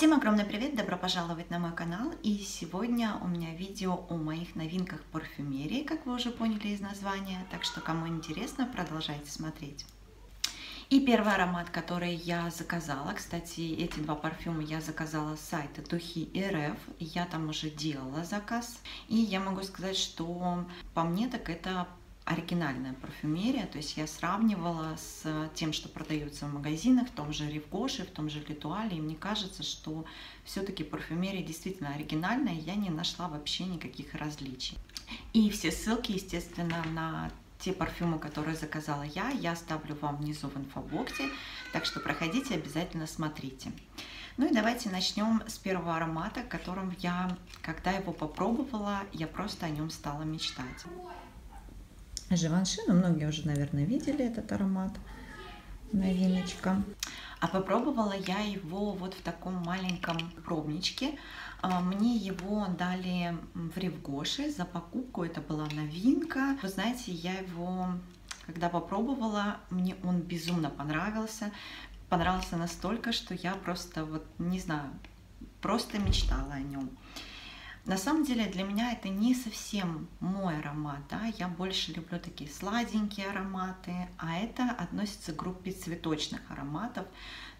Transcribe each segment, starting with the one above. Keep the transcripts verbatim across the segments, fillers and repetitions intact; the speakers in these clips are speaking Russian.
Всем огромный привет! Добро пожаловать на мой канал! И сегодня у меня видео о моих новинках парфюмерии, как вы уже поняли из названия, так что кому интересно, продолжайте смотреть. И первый аромат, который я заказала, кстати, эти два парфюма я заказала с сайта дукхи точка эр эф, я там уже делала заказ, и я могу сказать, что по мне так это оригинальная парфюмерия, то есть я сравнивала с тем, что продается в магазинах, в том же Рив Гоше, в том же Ритуале, и мне кажется, что все-таки парфюмерия действительно оригинальная, я не нашла вообще никаких различий. И все ссылки, естественно, на те парфюмы, которые заказала я, я оставлю вам внизу в инфобоксе, так что проходите, обязательно смотрите. Ну и давайте начнем с первого аромата, которым я, когда его попробовала, я просто о нем стала мечтать. Givenchy, но многие уже, наверное, видели этот аромат, новиночка. А попробовала я его вот в таком маленьком пробничке. Мне его дали в Рив Гоше за покупку, это была новинка. Вы знаете, я его, когда попробовала, мне он безумно понравился. Понравился настолько, что я просто, вот, не знаю, просто мечтала о нем. На самом деле для меня это не совсем мой аромат, да? Я больше люблю такие сладенькие ароматы, а это относится к группе цветочных ароматов.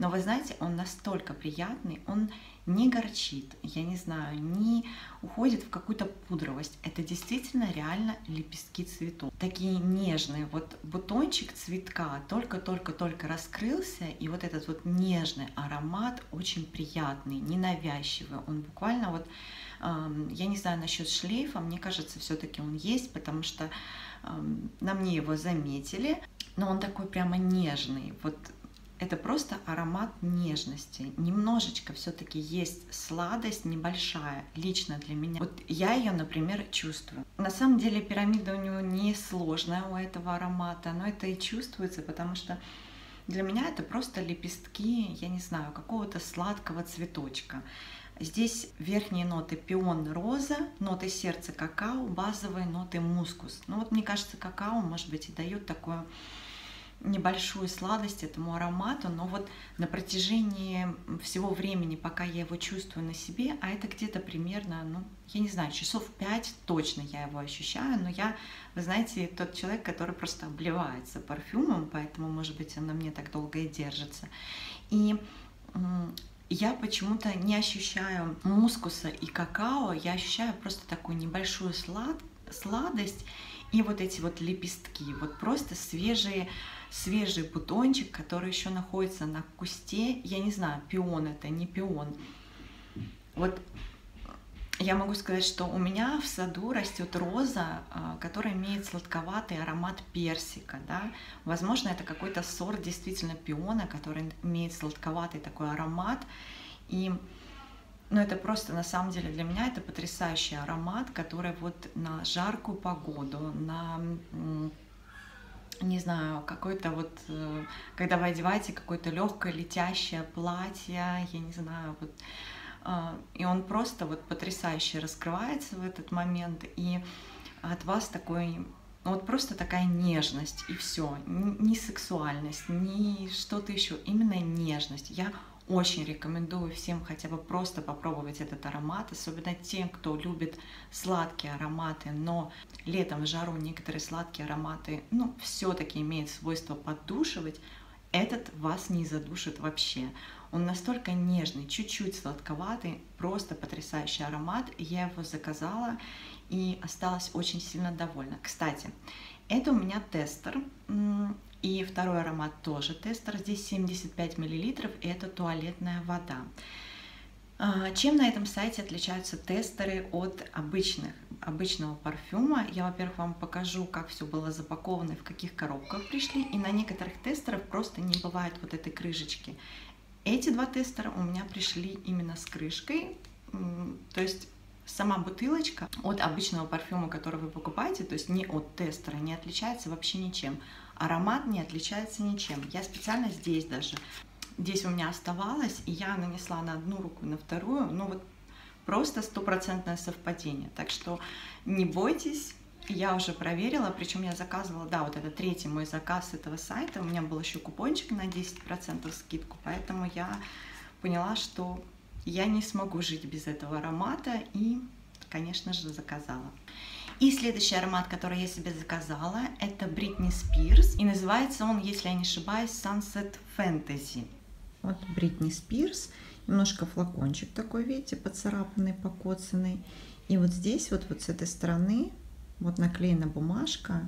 Но вы знаете, он настолько приятный, он не горчит, я не знаю, не уходит в какую-то пудровость. Это действительно реально лепестки цветов. Такие нежные, вот бутончик цветка только-только-только раскрылся, и вот этот вот нежный аромат очень приятный, ненавязчивый. Он буквально вот, я не знаю насчет шлейфа, мне кажется, все-таки он есть, потому что на мне его заметили, но он такой прямо нежный, вот. Это просто аромат нежности. Немножечко все-таки есть сладость небольшая, лично для меня. Вот я ее, например, чувствую. На самом деле пирамида у него не сложная, у этого аромата, но это и чувствуется, потому что для меня это просто лепестки, я не знаю, какого-то сладкого цветочка. Здесь верхние ноты пион, роза, ноты сердца какао, базовые ноты мускус. Ну вот мне кажется, какао, может быть, и дает такое небольшую сладость этому аромату, но вот на протяжении всего времени, пока я его чувствую на себе, а это где-то примерно, ну, я не знаю, часов пять точно я его ощущаю, но я, вы знаете, тот человек, который просто обливается парфюмом, поэтому, может быть, он на мне так долго и держится. И я почему-то не ощущаю мускуса и какао, я ощущаю просто такую небольшую слад... сладость, и вот эти вот лепестки, вот просто свежие, свежий бутончик, который еще находится на кусте, я не знаю, пион это, не пион. Вот я могу сказать, что у меня в саду растет роза, которая имеет сладковатый аромат персика, да, возможно, это какой-то сорт действительно пиона, который имеет сладковатый такой аромат, и но это просто, на самом деле, для меня это потрясающий аромат, который вот на жаркую погоду, на, не знаю, какой-то вот, когда вы одеваете какое-то легкое летящее платье, я не знаю, вот, и он просто вот потрясающе раскрывается в этот момент, и от вас такой, вот просто такая нежность, и все, не сексуальность, не что-то еще, именно нежность. Я очень рекомендую всем хотя бы просто попробовать этот аромат, особенно тем, кто любит сладкие ароматы, но летом в жару некоторые сладкие ароматы, ну, все-таки имеют свойство поддушивать, этот вас не задушит вообще. Он настолько нежный, чуть-чуть сладковатый, просто потрясающий аромат, я его заказала и осталась очень сильно довольна. Кстати, это у меня тестер. И второй аромат тоже тестер, здесь семьдесят пять миллилитров, и это туалетная вода. Чем на этом сайте отличаются тестеры от обычных, обычного парфюма? Я, во-первых, вам покажу, как все было запаковано, в каких коробках пришли, и на некоторых тестерах просто не бывает вот этой крышечки. Эти два тестера у меня пришли именно с крышкой, то есть сама бутылочка от обычного парфюма, который вы покупаете, то есть не от тестера, не отличается вообще ничем. Аромат не отличается ничем. Я специально здесь даже, здесь у меня оставалось, и я нанесла на одну руку, на вторую, ну вот просто стопроцентное совпадение. Так что не бойтесь, я уже проверила, причем я заказывала, да, вот это третий мой заказ с этого сайта, у меня был еще купончик на десять процентов скидку, поэтому я поняла, что я не смогу жить без этого аромата и, конечно же, заказала. И следующий аромат, который я себе заказала, это Britney Spears. И называется он, если я не ошибаюсь, Sunset Fantasy. Вот Britney Spears. Немножко флакончик такой, видите, поцарапанный, покоцанный. И вот здесь, вот, вот с этой стороны, вот наклеена бумажка.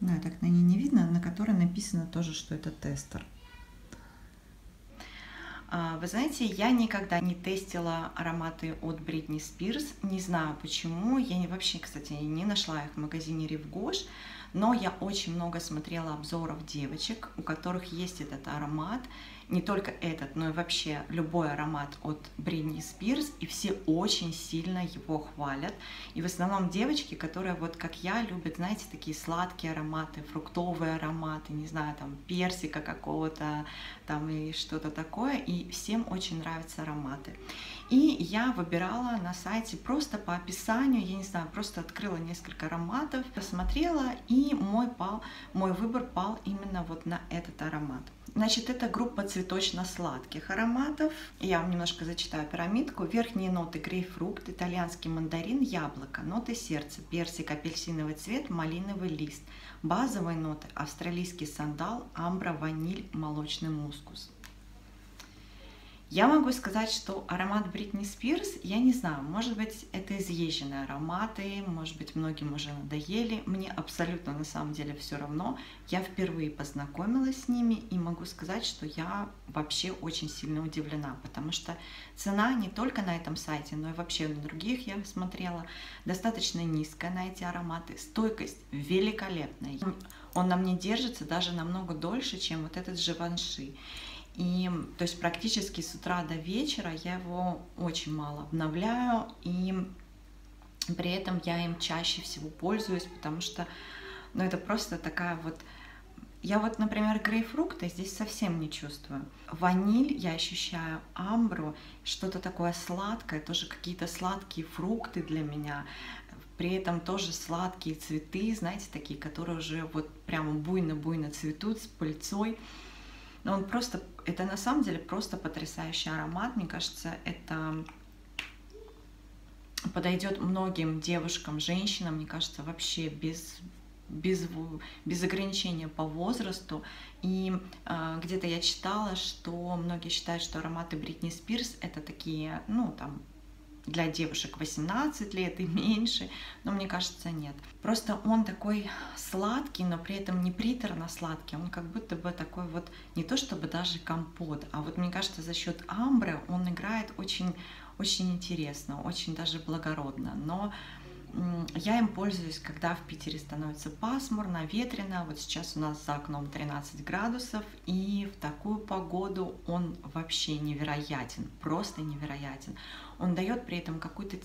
Да, так на ней не видно, на которой написано тоже, что это тестер. Вы знаете, я никогда не тестила ароматы от Britney Spears, не знаю почему, я не, вообще, кстати, не нашла их в магазине Рив Гош, но я очень много смотрела обзоров девочек, у которых есть этот аромат, не только этот, но и вообще любой аромат от Britney Spears, и все очень сильно его хвалят, и в основном девочки, которые вот как я любят, знаете, такие сладкие ароматы, фруктовые ароматы, не знаю, там персика какого-то, там и что-то такое, и всем очень нравятся ароматы. И я выбирала на сайте просто по описанию, я не знаю, просто открыла несколько ароматов, посмотрела, и мой, пал, мой выбор пал именно вот на этот аромат. Значит, это группа цветочно-сладких ароматов. Я вам немножко зачитаю пирамидку. Верхние ноты грейпфрукт, итальянский мандарин, яблоко, ноты сердца, персик, апельсиновый цвет, малиновый лист. Базовые ноты австралийский сандал, амбра, ваниль, молочный мускус. Я могу сказать, что аромат Britney Spears, я не знаю, может быть, это изъезженные ароматы, может быть, многим уже надоели, мне абсолютно на самом деле все равно. Я впервые познакомилась с ними и могу сказать, что я вообще очень сильно удивлена, потому что цена не только на этом сайте, но и вообще на других я смотрела, достаточно низкая на эти ароматы, стойкость великолепная. Он на мне держится даже намного дольше, чем вот этот Givenchy. И, то есть, практически с утра до вечера я его очень мало обновляю, и при этом я им чаще всего пользуюсь, потому что, ну, это просто такая вот... Я вот, например, грейпфрукты здесь совсем не чувствую. Ваниль я ощущаю, амбру, что-то такое сладкое, тоже какие-то сладкие фрукты для меня. При этом тоже сладкие цветы, знаете, такие, которые уже вот прямо буйно-буйно цветут с пыльцой. Но он просто... Это на самом деле просто потрясающий аромат. Мне кажется, это подойдет многим девушкам, женщинам, мне кажется, вообще без, без, без ограничения по возрасту. И э, где-то я читала, что многие считают, что ароматы Britney Spears это такие, ну, там, для девушек восемнадцать лет и меньше, но мне кажется, нет. Просто он такой сладкий, но при этом не приторно сладкий, он как будто бы такой вот, не то чтобы даже компот, а вот мне кажется, за счет амбры он играет очень, очень интересно, очень даже благородно, но я им пользуюсь, когда в Питере становится пасмурно, ветрено, вот сейчас у нас за окном тринадцать градусов, и в такую погоду он вообще невероятен, просто невероятен. Он дает при этом какую-то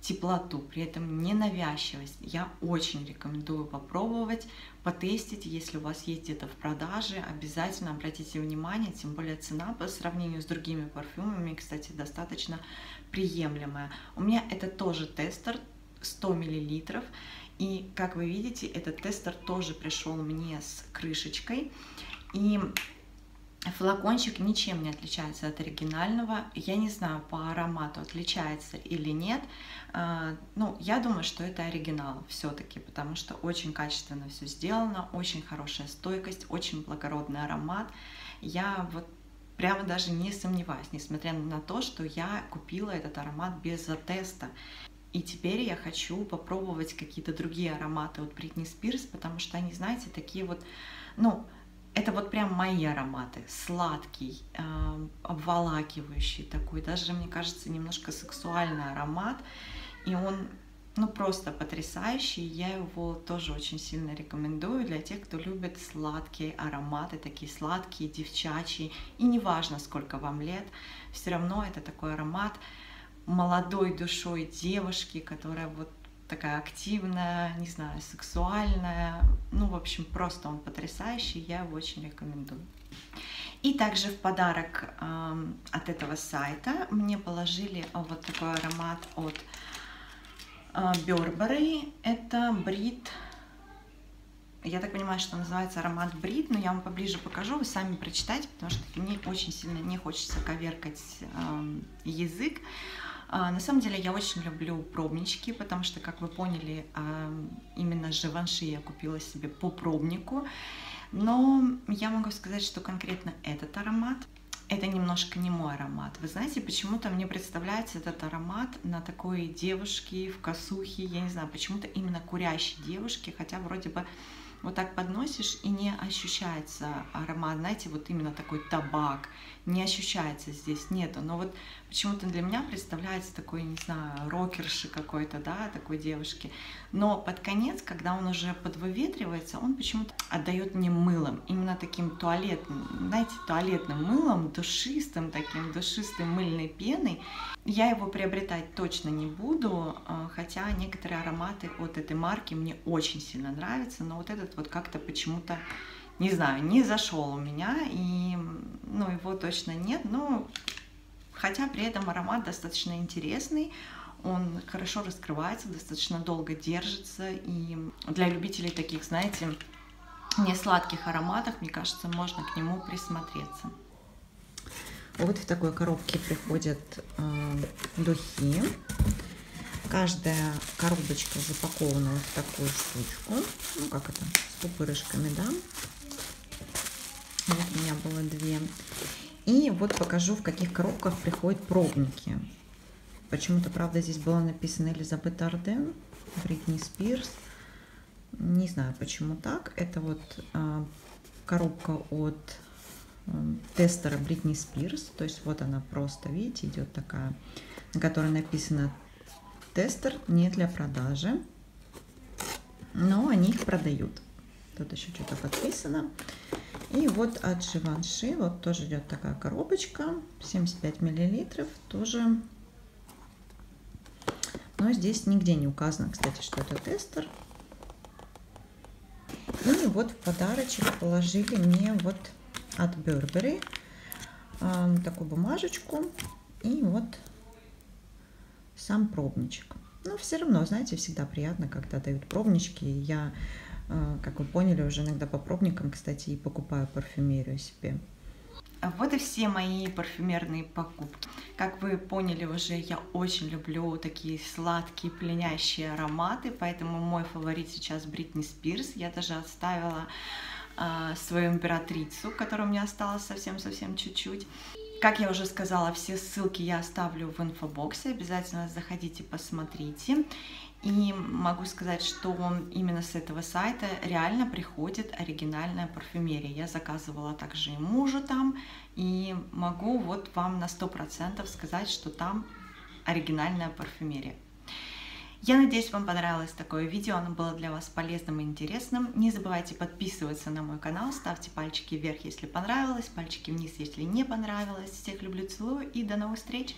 теплоту, при этом ненавязчивость. Я очень рекомендую попробовать, потестить, если у вас есть где-то в продаже, обязательно обратите внимание, тем более цена по сравнению с другими парфюмами, кстати, достаточно приемлемая. У меня это тоже тестер, сто миллилитров, и, как вы видите, этот тестер тоже пришел мне с крышечкой, и флакончик ничем не отличается от оригинального. Я не знаю, по аромату отличается или нет, ну, я думаю, что это оригинал все-таки, потому что очень качественно все сделано, очень хорошая стойкость, очень благородный аромат. Я вот прямо даже не сомневаюсь, несмотря на то, что я купила этот аромат без теста. И теперь я хочу попробовать какие-то другие ароматы от Britney Spears, потому что они, знаете, такие вот, ну, это вот прям мои ароматы. Сладкий, э, обволакивающий такой, даже, мне кажется, немножко сексуальный аромат. И он, ну, просто потрясающий. Я его тоже очень сильно рекомендую для тех, кто любит сладкие ароматы, такие сладкие, девчачьи. И неважно, сколько вам лет, все равно это такой аромат молодой душой девушки, которая вот такая активная, не знаю, сексуальная. Ну, в общем, просто он потрясающий, я его очень рекомендую. И также в подарок э, от этого сайта мне положили вот такой аромат от э, Burberry. Это Brit Я так понимаю, что называется аромат Брит, но я вам поближе покажу, вы сами прочитайте, потому что мне очень сильно не хочется коверкать э, язык. Э, на самом деле я очень люблю пробнички, потому что, как вы поняли, э, именно Givenchy я купила себе по пробнику. Но я могу сказать, что конкретно этот аромат, это немножко не мой аромат. Вы знаете, почему-то мне представляется этот аромат на такой девушке в косухе, я не знаю, почему-то именно курящей девушке, хотя вроде бы... Вот так подносишь, и не ощущается аромат, знаете, вот именно такой табак, не ощущается здесь, нету. Но вот почему-то для меня представляется такой, не знаю, рокерши какой-то, да, такой девушки. Но под конец, когда он уже подвыветривается, он почему-то отдает мне мылом, именно таким туалетным, знаете, туалетным мылом, душистым таким, душистым мыльной пеной. Я его приобретать точно не буду, хотя некоторые ароматы от этой марки мне очень сильно нравятся, но вот этот вот как-то почему-то, не знаю, не зашел у меня, и, ну, его точно нет, но хотя при этом аромат достаточно интересный, он хорошо раскрывается, достаточно долго держится, и для любителей таких, знаете, не сладких ароматов, мне кажется, можно к нему присмотреться. Вот в такой коробке приходят э, духи. Каждая коробочка запакована вот в такую штучку, ну как это, с пупырышками, да. Вот у меня было две. И вот покажу, в каких коробках приходят пробники. Почему-то, правда, здесь было написано Элизабет Арден, Бритни Спирс. Не знаю, почему так. Это вот э, коробка от э, тестера Бритни Спирс. То есть вот она просто, видите, идет такая, на которой написано тестер не для продажи, но они их продают. Тут еще что-то подписано. И вот от Givenchy вот тоже идет такая коробочка, семьдесят пять миллилитров, тоже. Но здесь нигде не указано, кстати, что это тестер. И вот в подарочек положили мне вот от Burberry э, такую бумажечку и вот сам пробничек. Но все равно, знаете, всегда приятно, когда дают пробнички. Я, как вы поняли, уже иногда по пробникам, кстати, и покупаю парфюмерию себе. Вот и все мои парфюмерные покупки. Как вы поняли уже, я очень люблю такие сладкие, пьянящие ароматы, поэтому мой фаворит сейчас Бритни Спирс. Я даже отставила э, свою императрицу, которая у меня осталась совсем-совсем чуть-чуть. Как я уже сказала, все ссылки я оставлю в инфобоксе, обязательно заходите, посмотрите. И могу сказать, что именно с этого сайта реально приходит оригинальная парфюмерия. Я заказывала также и мужу там, и могу вот вам на сто процентов сказать, что там оригинальная парфюмерия. Я надеюсь, вам понравилось такое видео, оно было для вас полезным и интересным. Не забывайте подписываться на мой канал, ставьте пальчики вверх, если понравилось, пальчики вниз, если не понравилось. Всех люблю, целую и до новых встреч!